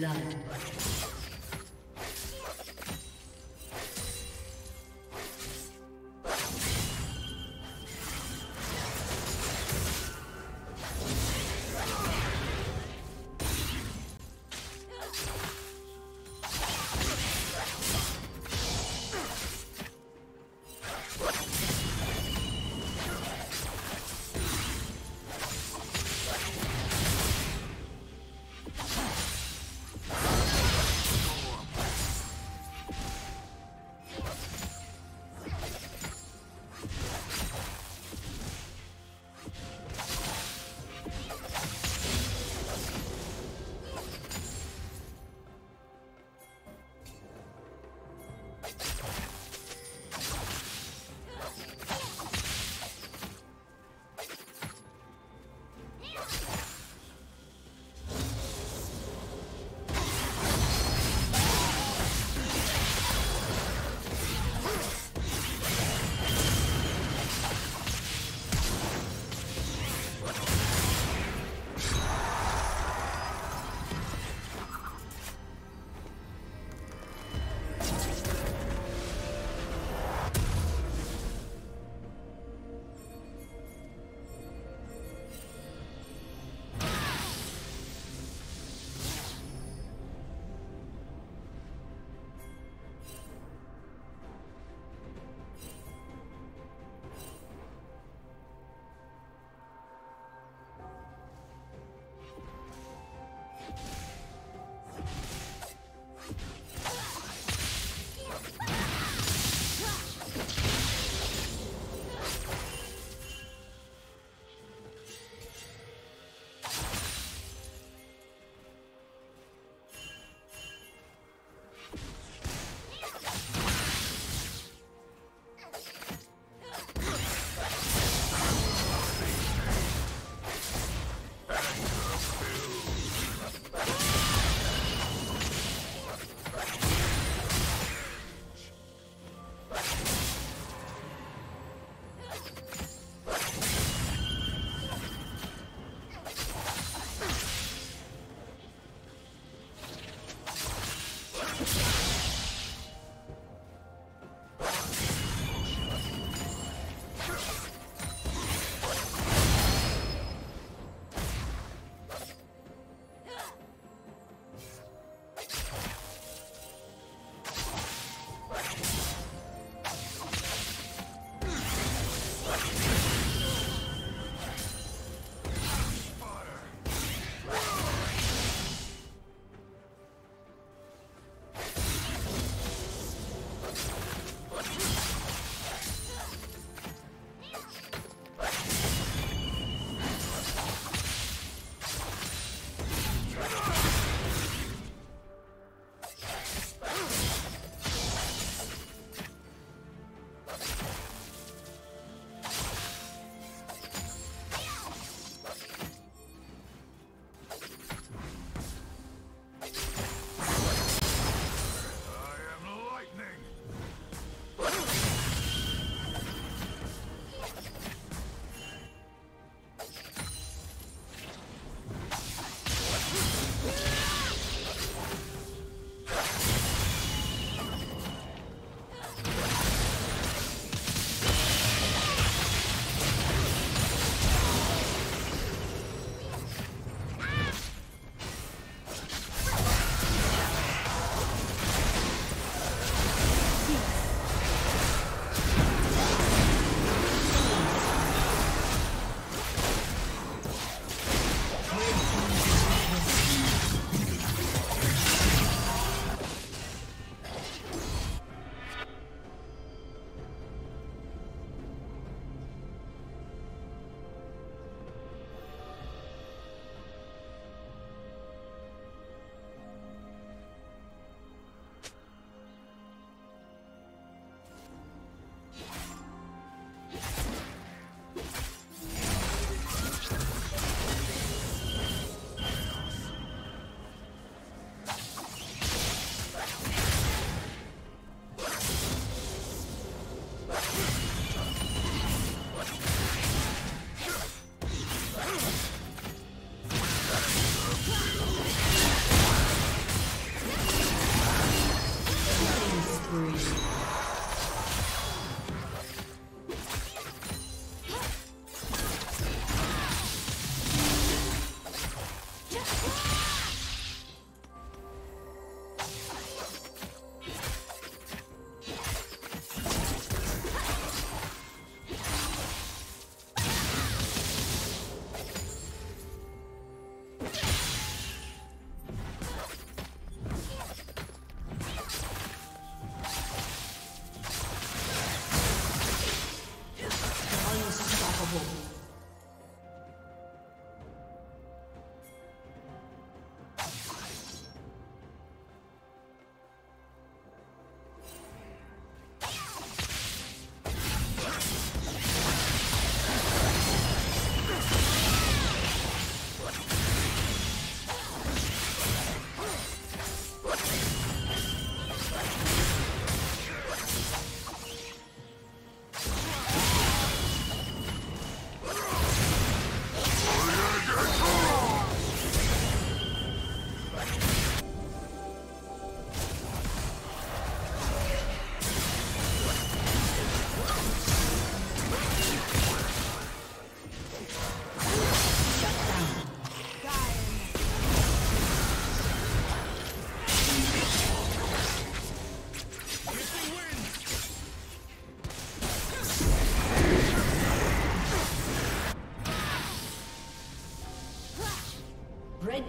blood. spree. Red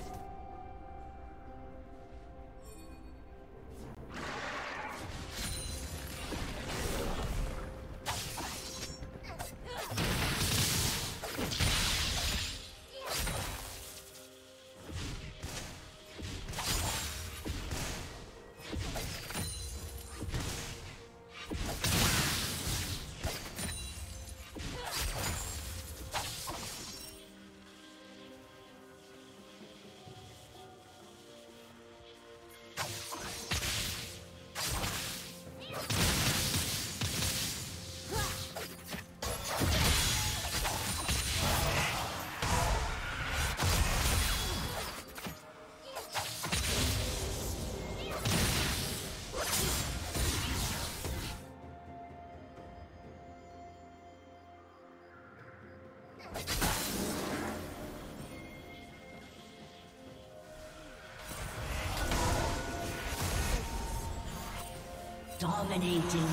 Dominating.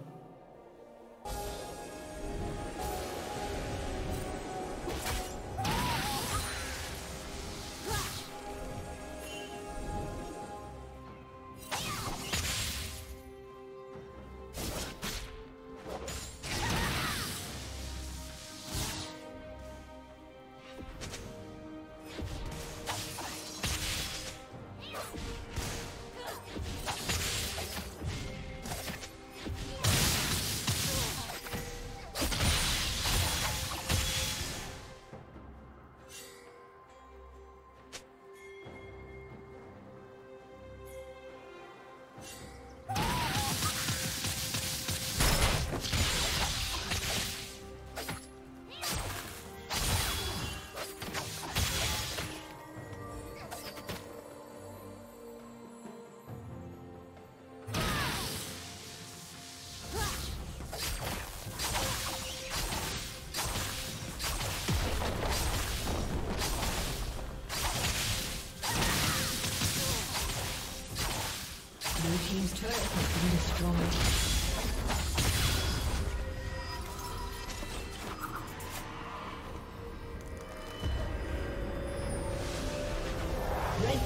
Team's turret has been destroyed. Red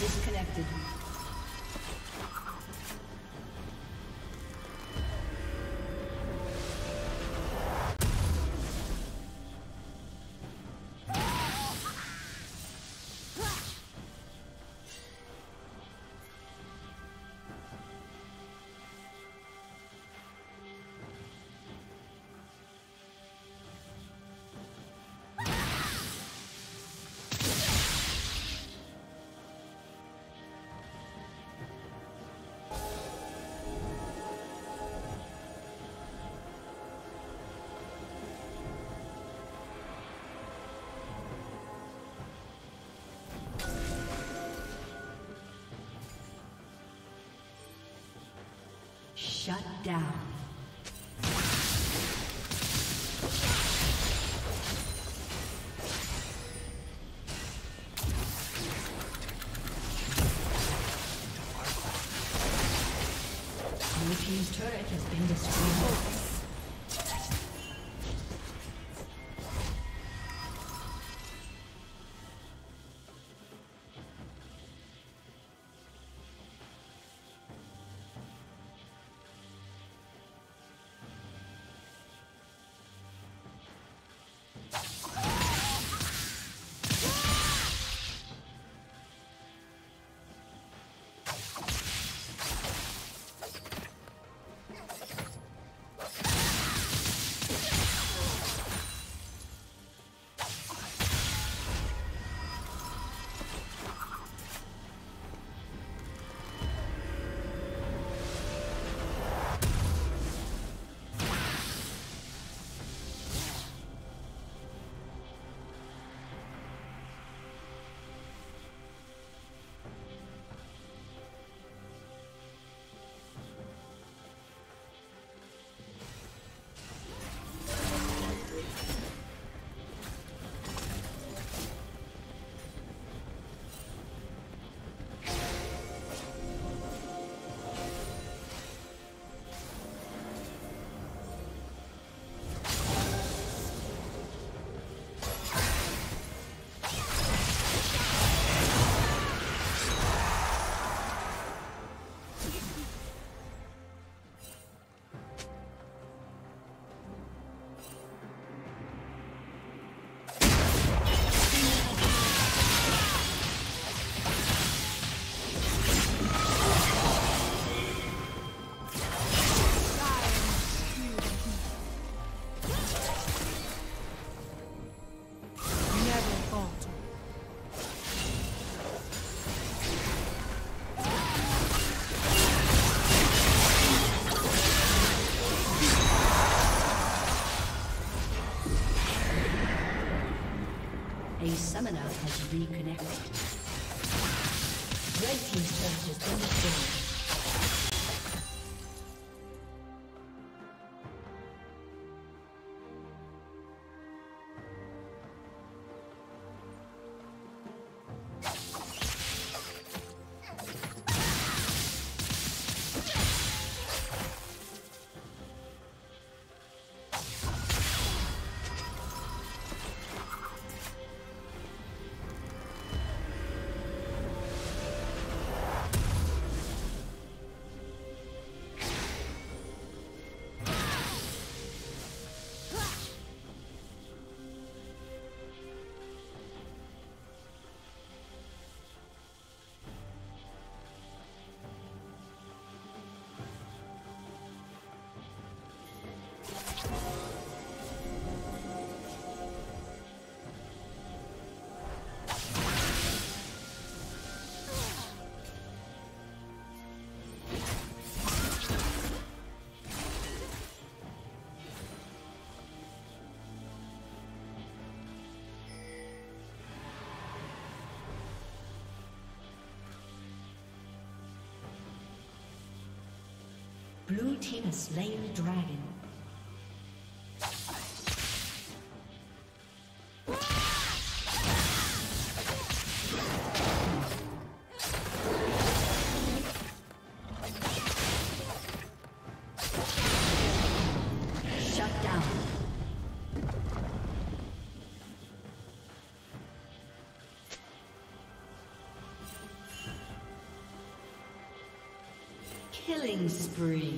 Disconnected. Shut down. Blue team's turret has been destroyed. Summoner has reconnected. Red team's turret has been destroyed. Blue team has slain the dragon. Killing spree.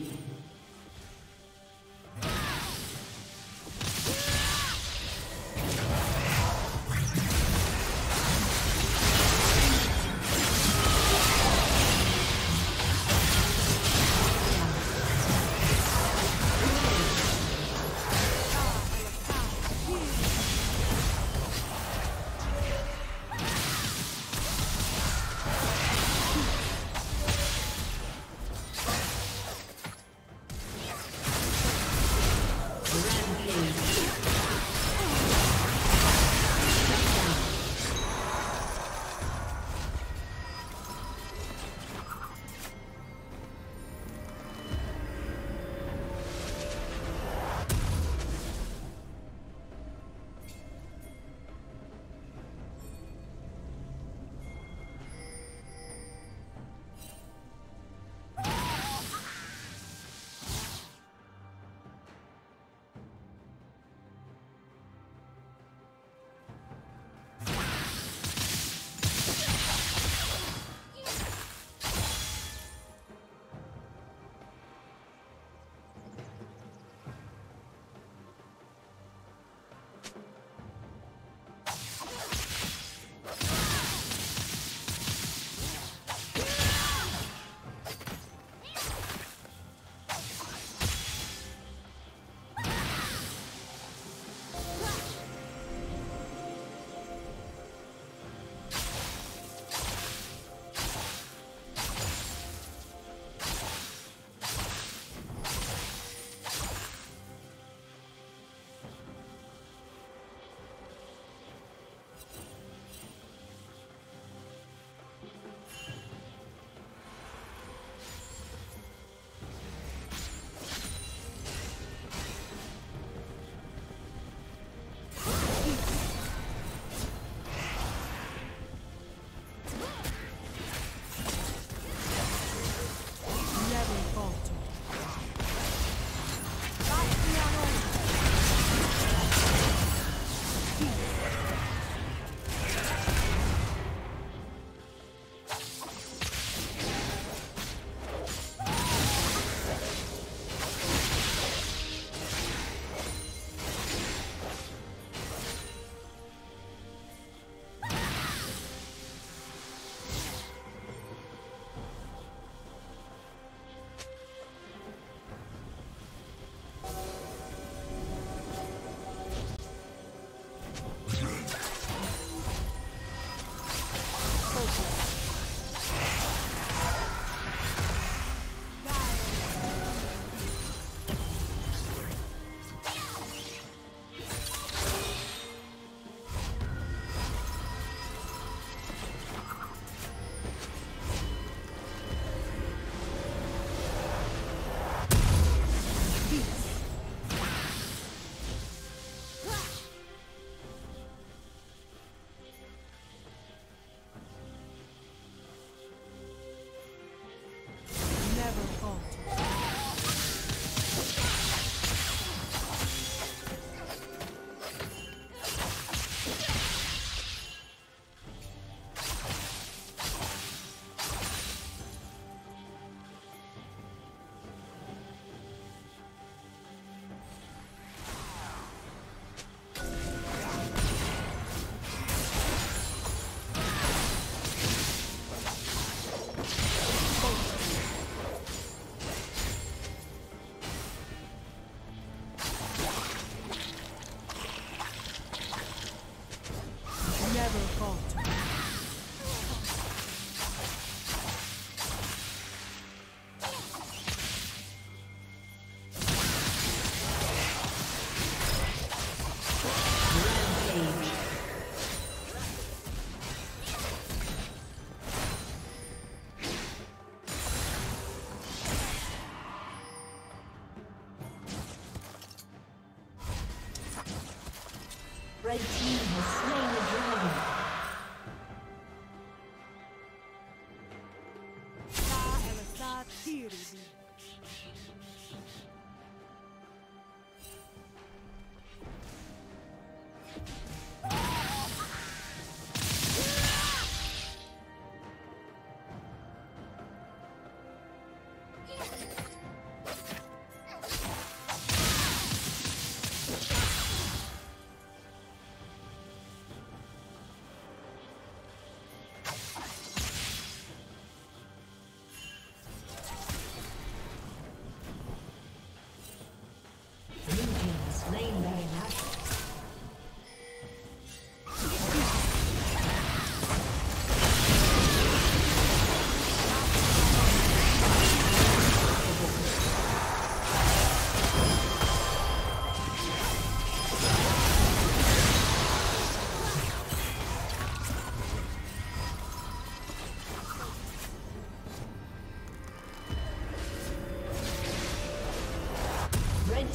Red team has slain the dragon.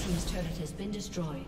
His turret has been destroyed.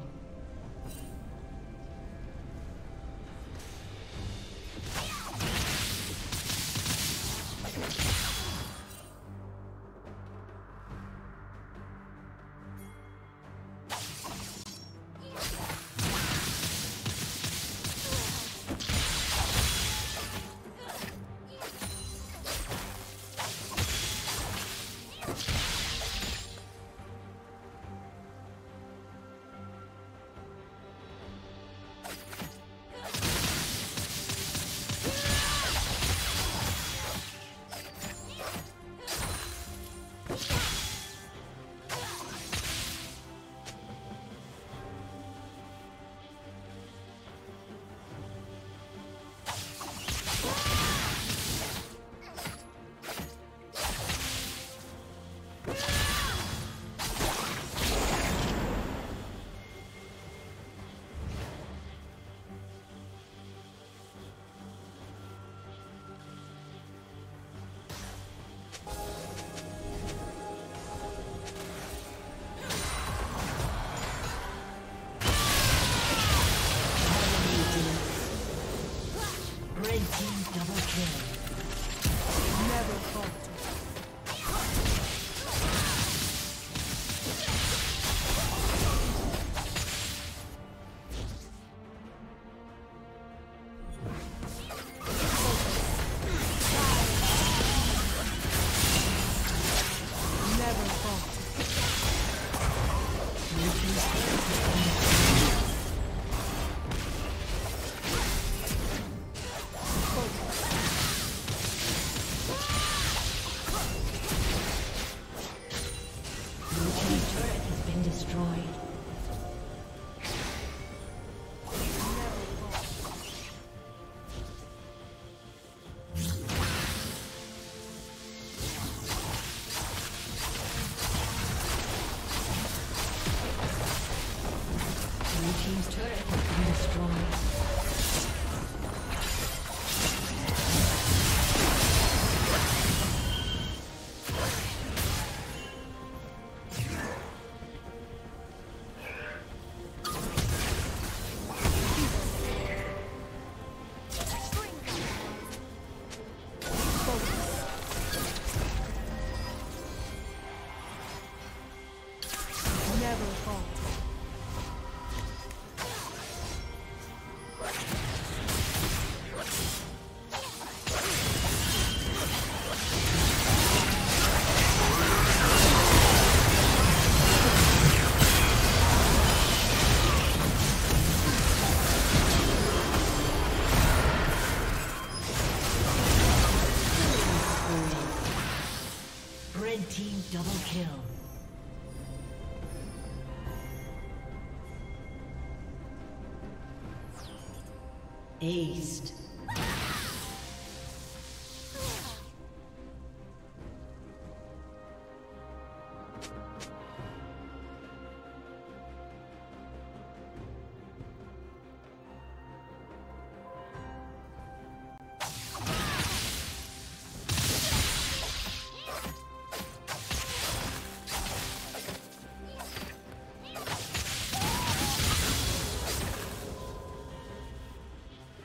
Aced.